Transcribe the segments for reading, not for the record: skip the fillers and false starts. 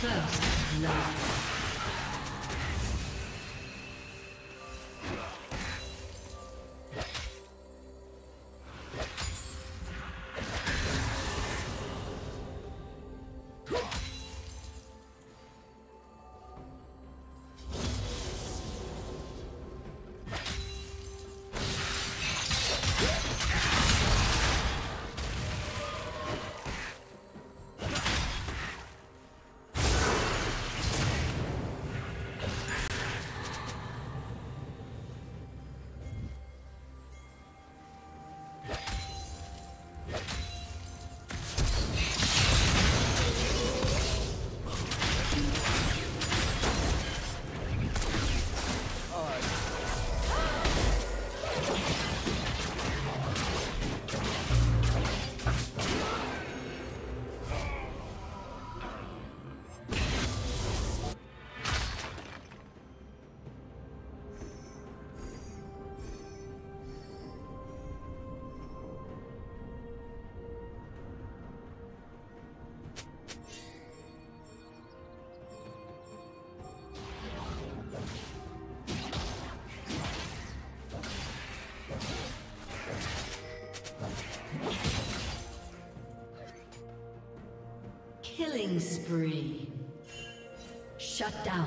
First love. Killing spree. Shut down.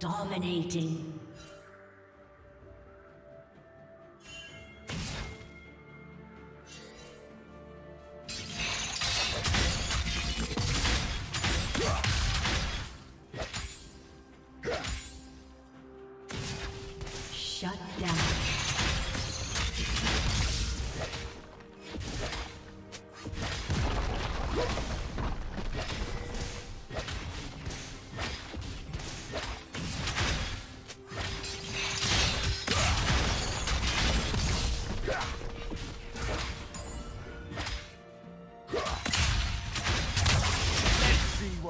Dominating. Shut down.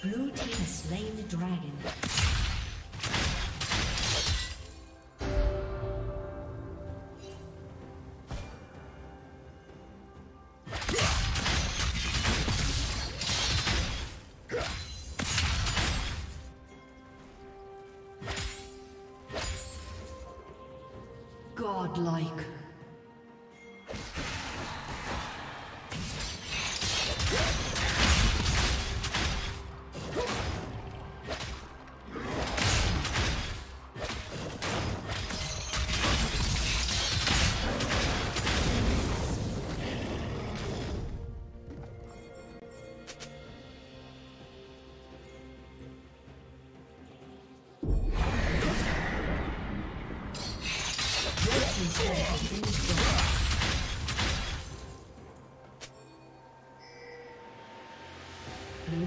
Blue team has slain the dragon. Godlike. Blue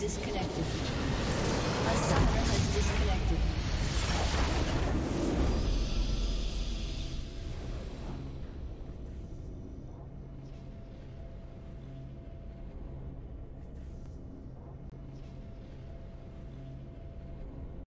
disconnected.